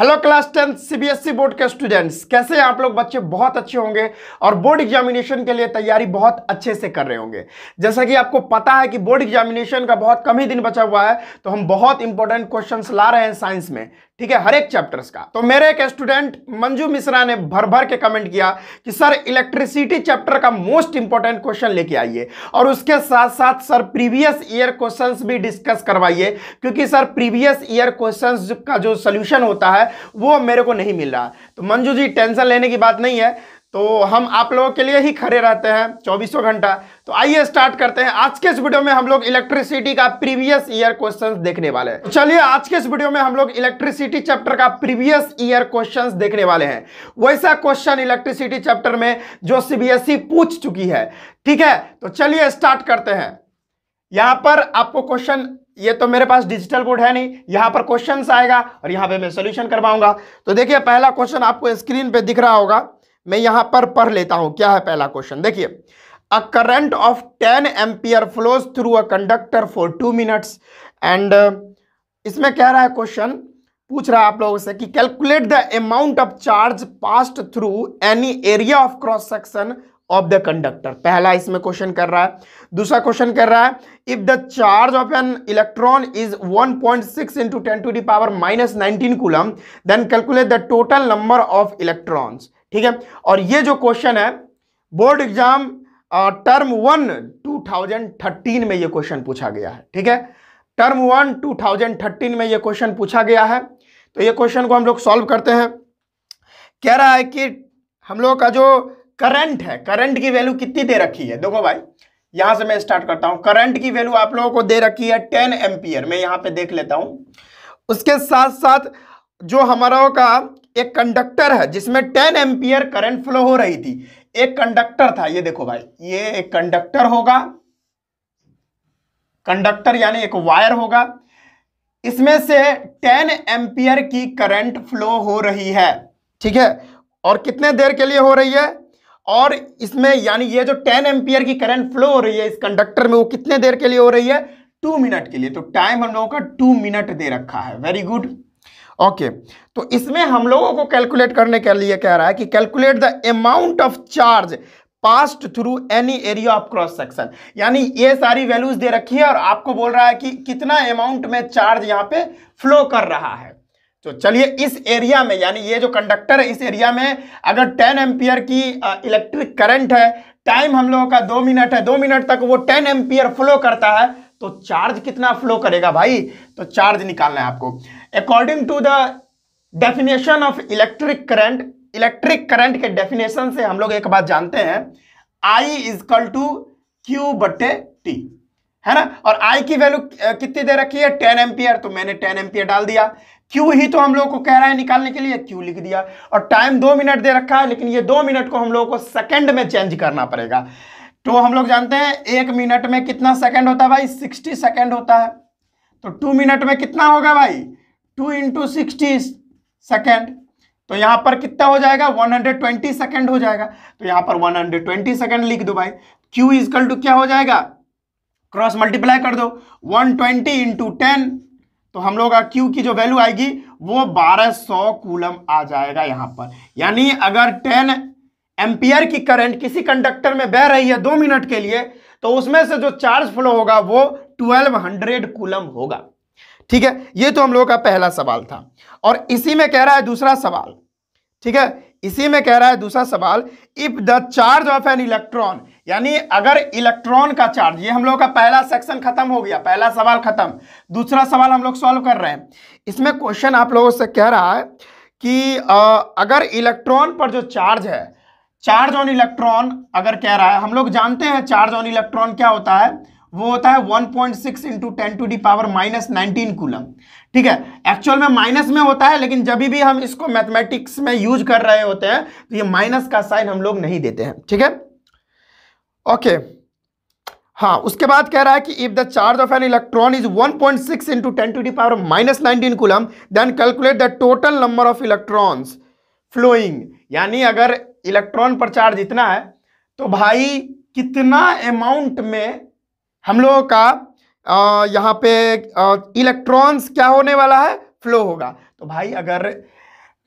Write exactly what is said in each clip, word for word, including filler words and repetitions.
Hello class tenth CBSE board के students, कैसे हैं आप लोग? बच्चे बहुत अच्छे होंगे और बोर्ड एग्जामिनेशन के लिए तैयारी बहुत अच्छे से कर रहे होंगे। जैसा कि आपको पता है कि बोर्ड एग्जामिनेशन का बहुत कम ही दिन बचा हुआ है, तो हम बहुत इंपॉर्टेंट क्वेश्चंस ला रहे हैं साइंस में, ठीक है, हर एक चैप्टर्स का। तो मेरे एक स्टूडेंट मंजू मिश्रा ने भर भर के कमेंट किया कि सर इलेक्ट्रिसिटी चैप्टर का मोस्ट इंपॉर्टेंट क्वेश्चन लेके आइए और उसके साथ साथ सर प्रीवियस ईयर क्वेश्चंस भी डिस्कस करवाइए, क्योंकि सर प्रीवियस ईयर क्वेश्चंस का जो सोल्यूशन होता है वो मेरे को नहीं मिल रहा। तो मंजू जी, टेंशन लेने की बात नहीं है, तो हम आप लोगों के लिए ही खड़े रहते हैं चौबीसों घंटा। तो आइए स्टार्ट करते हैं। आज के इस वीडियो में हम लोग इलेक्ट्रिसिटी का प्रीवियस ईयर क्वेश्चंस देखने वाले हैं। चलिए, आज के इस वीडियो में हम लोग इलेक्ट्रिसिटी चैप्टर का प्रीवियस ईयर क्वेश्चंस देखने वाले हैं, वैसा क्वेश्चन इलेक्ट्रिसिटी चैप्टर में जो सीबीएसई पूछ चुकी है, ठीक है। तो चलिए स्टार्ट करते हैं। यहाँ पर आपको क्वेश्चन, ये तो मेरे पास डिजिटल बोर्ड है नहीं, यहाँ पर क्वेश्चन आएगा और यहाँ पर मैं सोल्यूशन करवाऊंगा। तो देखिए, पहला क्वेश्चन आपको स्क्रीन पर दिख रहा होगा, मैं यहां पर पढ़ लेता हूं क्या है पहला क्वेश्चन। देखिए, a current of ten ampere flows through a conductor for two minutes and इसमें कह रहा है, क्वेश्चन पूछ रहा है आप लोगों से कि calculate the amount of charge passed through any area of cross section of the conductor. पहला इसमें क्वेश्चन कर रहा है। दूसरा क्वेश्चन कर रहा है, if the charge of an electron is one point six into ten to the power minus nineteen coulomb then calculate the total number of electrons, ठीक है। और ये जो क्वेश्चन है board exam term one two thousand thirteen में ये question पूछा गया है, ठीक है। Term one two thousand thirteen में ये क्वेश्चन पूछा गया है। तो ये क्वेश्चन को हम लोग सॉल्व करते हैं। कह रहा है कि हम लोग का जो करंट है, करंट की वैल्यू कितनी दे रखी है। देखो भाई, यहां से मैं स्टार्ट करता हूं। करंट की वैल्यू आप लोगों को दे रखी है टेन एम्पियर, मैं यहां पे देख लेता हूं। उसके साथ साथ जो हमारा का एक कंडक्टर है जिसमें टेन एम्पियर करंट फ्लो हो रही थी, एक कंडक्टर था। ये देखो भाई, ये एक कंडक्टर होगा, कंडक्टर यानी एक वायर होगा, इसमें से टेन एम्पियर की करंट फ्लो हो रही है, ठीक है। और कितने देर के लिए हो रही है, और इसमें यानी ये जो टेन एम्पियर की करंट फ्लो हो रही है इस कंडक्टर में, वो कितने देर के लिए हो रही है, टू मिनट के लिए। तो टाइम हम लोगों का टू मिनट दे रखा है, वेरी गुड, ओके okay. तो इसमें हम लोगों को कैलकुलेट करने के लिए कह रहा है कि calculate the amount of charge passed through any area of cross section, यानी ये सारी वैल्यूज दे रखी है और आपको बोल रहा है कि कितना अमाउंट में चार्ज यहाँ पे फ्लो कर रहा है। तो चलिए, इस एरिया में यानी ये जो कंडक्टर है इस एरिया में अगर टेन एम्पियर की इलेक्ट्रिक करंट है, टाइम हम लोगों का दो मिनट है, दो मिनट तक वो टेन एम्पियर फ्लो करता है, तो चार्ज कितना फ्लो करेगा भाई, तो चार्ज निकालना है आपको। According to the definition of electric current, electric current के डेफिनेशन से हम लोग एक बात जानते हैं, I equal to Q बटे टी, है ना। और आई की वैल्यू कितनी दे रखी है, टेन एम्पियर, तो मैंने टेन एम्पियर डाल दिया। क्यू ही तो हम लोग को कह रहा है निकालने के लिए, क्यू लिख दिया। और टाइम दो मिनट दे रखा है, लेकिन ये दो मिनट को हम लोग को सेकेंड में चेंज करना पड़ेगा। तो हम लोग जानते हैं एक मिनट में कितना सेकंड होता है भाई, सिक्सटी सेकंड होता है। तो टू मिनट में कितना होगा भाई, टू इंटू सिक्सटी सेकेंड, तो यहाँ पर कितना हो जाएगा, वन हंड्रेड ट्वेंटी सेकंड हो जाएगा। तो यहाँ पर वन हंड्रेड ट्वेंटी सेकंड लिख दो भाई। Q इजकल टू क्या हो जाएगा, क्रॉस मल्टीप्लाई कर दो, वन ट्वेंटी इंटू टेन, तो हम लोग का क्यू की जो वैल्यू आएगी वो बारह सौ कूलम आ जाएगा यहाँ पर। यानी अगर टेन एम्पियर की करंट किसी कंडक्टर में बह रही है दो मिनट के लिए, तो उसमें से जो चार्ज फ्लो होगा वो बारह सौ कूलम होगा, ठीक है। ये तो हम लोगों का पहला सवाल था। और इसी में कह रहा है दूसरा सवाल, ठीक है, इसी में कह रहा है दूसरा सवाल, if the charge of an electron, यानी अगर इलेक्ट्रॉन का चार्ज, ये हम लोग का पहला सेक्शन खत्म हो गया, पहला सवाल खत्म, दूसरा सवाल हम लोग सॉल्व कर रहे हैं। इसमें क्वेश्चन आप लोगों से कह रहा है कि आ, अगर इलेक्ट्रॉन पर जो चार्ज है, चार्ज ऑन इलेक्ट्रॉन अगर कह रहा है, हम लोग जानते हैं चार्ज ऑन इलेक्ट्रॉन क्या होता है, वो होता है one point six into ten to the power minus nineteen coulomb, ठीक है। एक्चुअल में माइनस में होता है, लेकिन जब भी हम इसको मैथमेटिक्स में यूज कर रहे होते हैं तो ये माइनस का साइन हम लोग नहीं देते हैं, ठीक है, ओके। हाँ, उसके बाद कह रहा है कि if the charge of an electron is one point six into ten to the power minus nineteen coulomb then calculate the total number of electrons flowing, यानी अगर इलेक्ट्रॉन पर चार्ज इतना है तो भाई कितना अमाउंट में हम लोगों का यहाँ पे इलेक्ट्रॉन्स क्या होने वाला है, फ्लो होगा। तो भाई अगर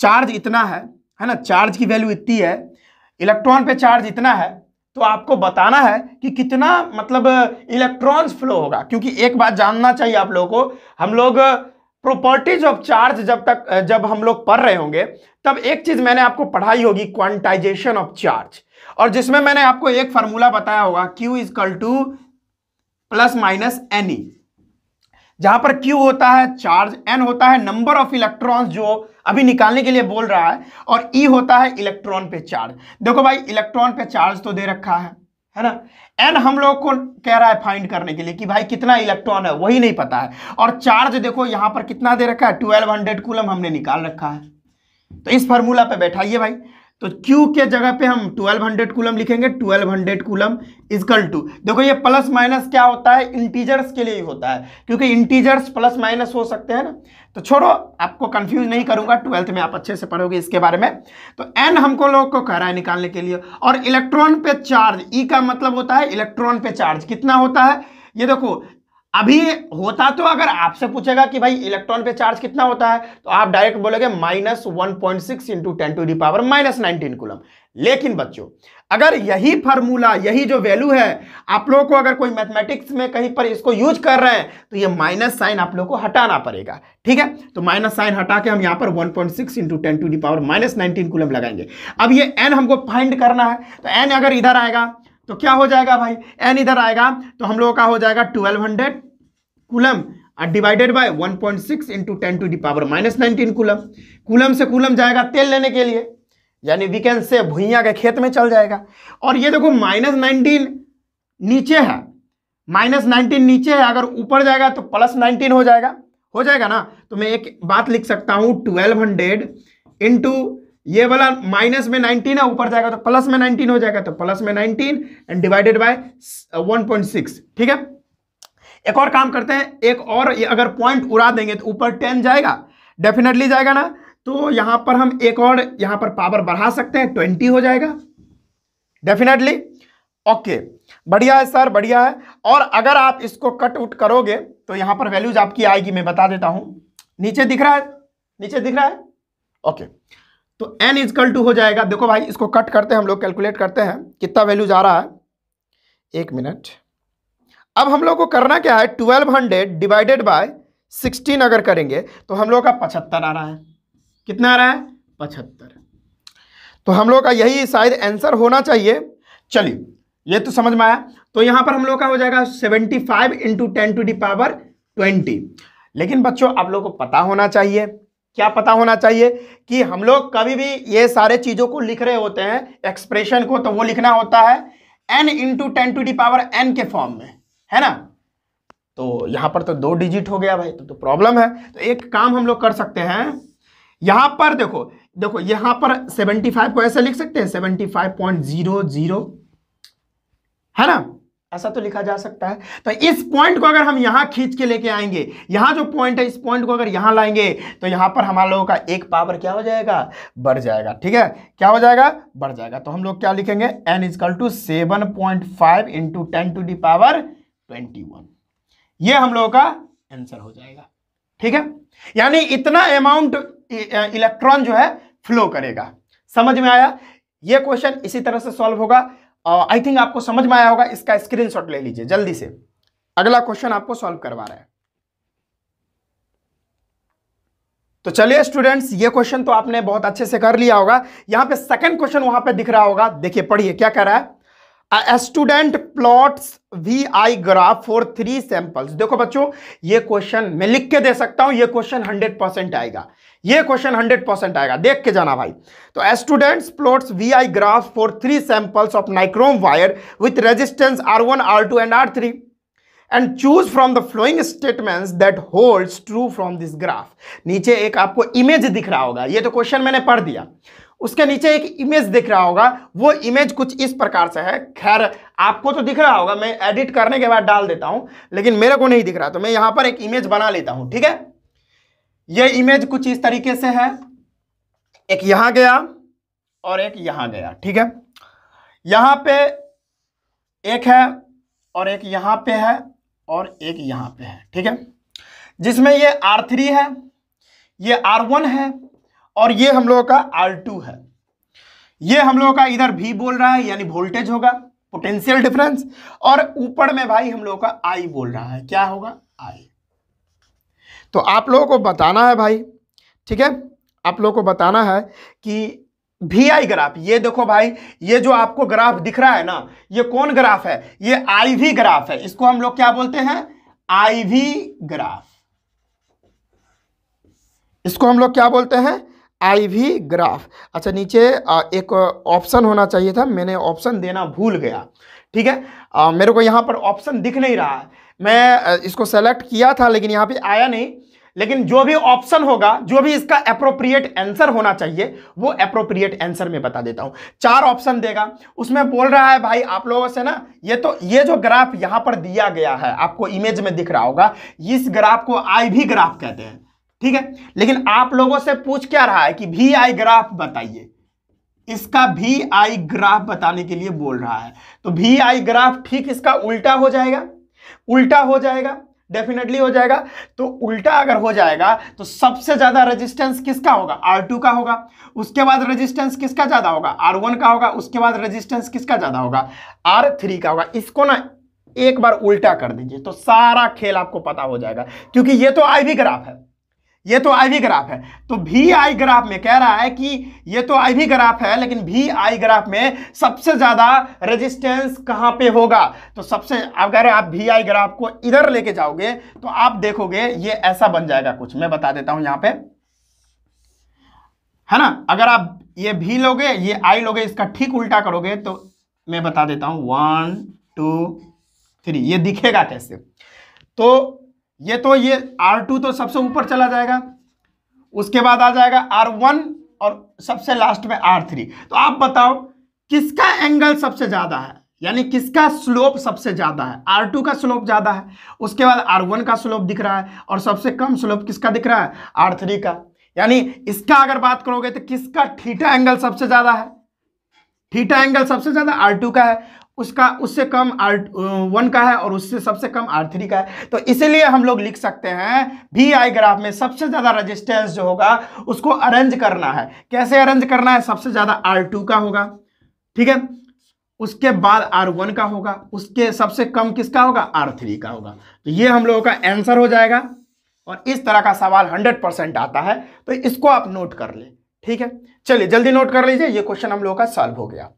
चार्ज इतना है है ना, चार्ज की वैल्यू इतनी है, इलेक्ट्रॉन पे चार्ज इतना है, तो आपको बताना है कि कितना मतलब इलेक्ट्रॉन्स फ्लो होगा। क्योंकि एक बात जानना चाहिए आप लोगों को, हम लोग प्रॉपर्टीज ऑफ चार्ज जब तक जब हम लोग पढ़ रहे होंगे तब एक चीज मैंने आपको पढ़ाई होगी, क्वांटाइजेशन ऑफ चार्ज, और जिसमें मैंने आपको एक फार्मूला बताया होगा Q equal to plus minus n e, जहां पर Q होता है चार्ज, N होता है नंबर ऑफ इलेक्ट्रॉन्स जो अभी निकालने के लिए बोल रहा है, और E होता है इलेक्ट्रॉन पे चार्ज। देखो भाई इलेक्ट्रॉन पे चार्ज तो दे रखा है है ना, N हम लोग को कह रहा है फाइंड करने के लिए कि भाई कितना इलेक्ट्रॉन है, वही नहीं पता है, और चार्ज देखो यहां पर कितना दे रखा है, बारह सौ कूलम हमने निकाल रखा है। तो इस फार्मूला पे बैठाइए भाई, तो Q के जगह पे हम बारह सौ कूलम लिखेंगे, बारह सौ कूलम इजकल टू, देखो ये प्लस माइनस क्या होता है, इंटीजर्स के लिए ही होता है, क्योंकि इंटीजर्स प्लस माइनस हो सकते हैं ना, तो छोड़ो आपको कंफ्यूज नहीं करूंगा, ट्वेल्थ में आप अच्छे से पढ़ोगे इसके बारे में। तो N हमको लोग को कह रहा है निकालने के लिए, और इलेक्ट्रॉन पे चार्ज, E का मतलब होता है इलेक्ट्रॉन पे चार्ज कितना होता है। ये देखो अभी होता तो अगर आपसे पूछेगा कि भाई इलेक्ट्रॉन पे चार्ज कितना होता है तो आप डायरेक्ट बोलोगे minus one point six into ten to the power minus nineteen coulomb. लेकिन बच्चों अगर यही फार्मूला, यही जो वैल्यू है, आप लोगों को अगर कोई मैथमेटिक्स में कहीं पर इसको यूज कर रहे हैं तो ये माइनस साइन आप लोगों को हटाना पड़ेगा, ठीक है। तो माइनस साइन हटा के हम यहाँ पर one point six into ten to the power minus nineteen coulomb लगाएंगे। अब ये एन हमको फाइंड करना है, तो एन अगर इधर आएगा तो क्या हो जाएगा भाई, एन इधर आएगा तो हम लोगों का हो जाएगा twelve hundred coulomb divided by one point six into ten to the power minus nineteen coulomb. Coulomb से कूलम जाएगा तेल लेने के लिए, यानी वीकेंड से भुइया के खेत में चल जाएगा। और ये देखो माइनस नाइनटीन नीचे है, माइनस नाइनटीन नीचे है, अगर ऊपर जाएगा तो प्लस नाइनटीन हो जाएगा, हो जाएगा ना। तो मैं एक बात लिख सकता हूँ, ट्वेल्व हंड्रेड इंटू ये वाला माइनस में नाइनटीन है, ऊपर जाएगा तो प्लस में नाइनटीन हो जाएगा, तो प्लस में nineteen and divided by one point six, ठीक है। एक और काम करते हैं, एक और ये अगर पॉइंट उड़ा देंगे तो ऊपर टेन जाएगा, डेफिनेटली जाएगा ना, तो यहां पर हम एक और यहां पर पावर बढ़ा सकते हैं, ट्वेंटी हो जाएगा डेफिनेटली। ओके बढ़िया है सर, बढ़िया है। और अगर आप इसको कट उट करोगे तो यहां पर वैल्यूज आपकी आएगी, मैं बता देता हूं, नीचे दिख रहा है, नीचे दिख रहा है, ओके। तो n इजकल टू हो जाएगा, देखो भाई इसको कट करते हैं हम लोग, कैलकुलेट करते हैं कितना वैल्यू जा रहा है, एक मिनट। अब हम लोग को करना क्या है, बारह सौ डिवाइडेड बाय सोलह अगर करेंगे तो हम लोग का पचहत्तर आ रहा है, कितना आ रहा है, पचहत्तर। तो हम लोग का यही शायद आंसर होना चाहिए। चलिए ये तो समझ में आया। तो यहाँ पर हम लोग का हो जाएगा seventy five into ten to the power twenty. लेकिन बच्चों आप लोग को पता होना चाहिए, क्या पता होना चाहिए, कि हम लोग कभी भी ये सारे चीज़ों को लिख रहे होते हैं एक्सप्रेशन को, तो वो लिखना होता है n into ten to the power n के फॉर्म में, है ना। तो यहाँ पर तो दो डिजिट हो गया भाई, तो, तो प्रॉब्लम है। तो एक काम हम लोग कर सकते हैं, यहाँ पर देखो देखो यहाँ पर पचहत्तर को ऐसे लिख सकते हैं, seventy five point zero zero, है ना, ऐसा तो लिखा जा सकता है। तो इस पॉइंट को अगर हम यहां खींच के लेके आएंगे, यहां जो पॉइंट है इस पॉइंट को अगर यहां लाएंगे तो यहां पर हमारे लोगों का एक पावर क्या हो जाएगा, बढ़ जाएगा, ठीक है, क्या हो जाएगा, बढ़ जाएगा। तो हम लोग क्या लिखेंगे, n equal to seven point five into ten to the power twenty one, ये हम लोगों का आंसर हो जाएगा, ठीक है। यानी इतना अमाउंट इलेक्ट्रॉन जो है फ्लो करेगा। समझ में आया। यह क्वेश्चन इसी तरह से सॉल्व होगा। आई uh, थिंक आपको समझ में आया होगा। इसका स्क्रीनशॉट ले लीजिए जल्दी से। अगला क्वेश्चन आपको सॉल्व करवा रहा है। तो चलिए स्टूडेंट्स, ये क्वेश्चन तो आपने बहुत अच्छे से कर लिया होगा। यहां पे सेकंड क्वेश्चन वहां पे दिख रहा होगा, देखिए पढ़िए क्या कह रहा है। A student plots V I graph for three samples. देखो बच्चों, ये क्वेश्चन मैं लिख के दे सकता हूं, ये क्वेश्चन हंड्रेड परसेंट आएगा, ये क्वेश्चन हंड्रेड परसेंट आएगा, देख के जाना भाई। तो students plots V I graph for three samples of nichrome wire with resistance R one R two and R three and choose from the following statements that holds true from this graph. नीचे एक आपको image दिख रहा होगा, ये तो question मैंने पढ़ दिया, उसके नीचे एक इमेज दिख रहा होगा, वो इमेज कुछ इस प्रकार से है। खैर आपको तो दिख रहा होगा, मैं एडिट करने के बाद डाल देता हूं, लेकिन मेरे को नहीं दिख रहा, तो मैं यहां पर एक इमेज बना लेता हूं, ठीक है। यह इमेज कुछ इस तरीके से है, एक यहां गया और एक यहां गया, ठीक है। यहां पे एक है और एक यहां पे है और एक यहां पे है, ठीक है, जिसमें ये आर थ्री है, ये आर वन है और ये हम लोगों का आर टू है। ये हम लोगों का इधर V बोल रहा है यानी वोल्टेज होगा, पोटेंशियल डिफरेंस, और ऊपर में भाई हम लोगों का I बोल रहा है, क्या होगा I। तो आप लोगों को बताना है भाई, ठीक है, आप लोगों को बताना है कि वी आई ग्राफ, ये देखो भाई, ये जो आपको ग्राफ दिख रहा है ना, ये कौन ग्राफ है, ये आई वी ग्राफ है। इसको हम लोग क्या बोलते हैं, आई वी ग्राफ। इसको हम लोग क्या बोलते हैं, आई वी ग्राफ। अच्छा, नीचे एक ऑप्शन होना चाहिए था, मैंने ऑप्शन देना भूल गया, ठीक है, आ, मेरे को यहाँ पर ऑप्शन दिख नहीं रहा है, मैं इसको सेलेक्ट किया था लेकिन यहाँ पे आया नहीं, लेकिन जो भी ऑप्शन होगा, जो भी इसका एप्रोप्रिएट आंसर होना चाहिए, वो एप्रोप्रिएट आंसर में बता देता हूँ। चार ऑप्शन देगा, उसमें बोल रहा है भाई आप लोगों से ना, ये तो ये जो ग्राफ यहाँ पर दिया गया है, आपको इमेज में दिख रहा होगा, इस ग्राफ को आई वी ग्राफ कहते हैं, ठीक है, लेकिन आप लोगों से पूछ क्या रहा है कि वी आई ग्राफ बताइए, इसका वी आई ग्राफ बताने के लिए बोल रहा है। तो वी आई ग्राफ ठीक इसका उल्टा हो जाएगा, उल्टा हो जाएगा, डेफिनेटली हो जाएगा। तो उल्टा अगर हो जाएगा तो सबसे ज्यादा रेजिस्टेंस किसका होगा, आर टू का होगा, उसके बाद रेजिस्टेंस किसका ज्यादा होगा, आर वन का होगा, उसके बाद रेजिस्टेंस किसका ज्यादा होगा, आर थ्री का होगा। इसको ना एक बार उल्टा कर दीजिए तो सारा खेल आपको पता हो जाएगा, क्योंकि ये तो आई वी ग्राफ है, ये तो आई वी ग्राफ है। तो वी आई ग्राफ में कह रहा है कि ये तो आई वी ग्राफ है, लेकिन वी आई ग्राफ में सबसे ज्यादा रेजिस्टेंस कहाँ पे होगा, तो सबसे अगर आप वी आई ग्राफ को इधर लेके जाओगे तो आप देखोगे ये ऐसा बन जाएगा कुछ, मैं बता देता हूं यहाँ पे, है ना। अगर आप ये वी लोगे, ये आई लोगे, इसका ठीक उल्टा करोगे तो मैं बता देता हूँ, वन टू थ्री, ये दिखेगा कैसे। तो ये तो ये आर टू तो सबसे ऊपर चला जाएगा, उसके बाद आ जाएगा आर वन और सबसे लास्ट में आर थ्री। तो आप बताओ किसका एंगल सबसे ज्यादा है, यानी किसका स्लोप सबसे ज्यादा है, आर टू का स्लोप ज्यादा है, उसके बाद आर वन का स्लोप दिख रहा है, और सबसे कम स्लोप किसका दिख रहा है, आर थ्री का। यानी इसका अगर बात करोगे तो किसका थीटा एंगल सबसे ज्यादा है, थीटा एंगल सबसे ज्यादा आर टू का है, उसका उससे कम आर वन का है, और उससे सबसे कम आर थ्री का है। तो इसीलिए हम लोग लिख सकते हैं वी आई ग्राफ में सबसे ज़्यादा रेजिस्टेंस जो होगा उसको अरेंज करना है। कैसे अरेंज करना है, सबसे ज़्यादा आर टू का होगा, ठीक है, उसके बाद आर वन का होगा, उसके सबसे कम किसका होगा, आर थ्री का होगा। तो ये हम लोगों का आंसर हो जाएगा, और इस तरह का सवाल हंड्रेड परसेंट आता है, तो इसको आप नोट कर लें, ठीक है। चलिए जल्दी नोट कर लीजिए, ये क्वेश्चन हम लोगों का सॉल्व हो गया।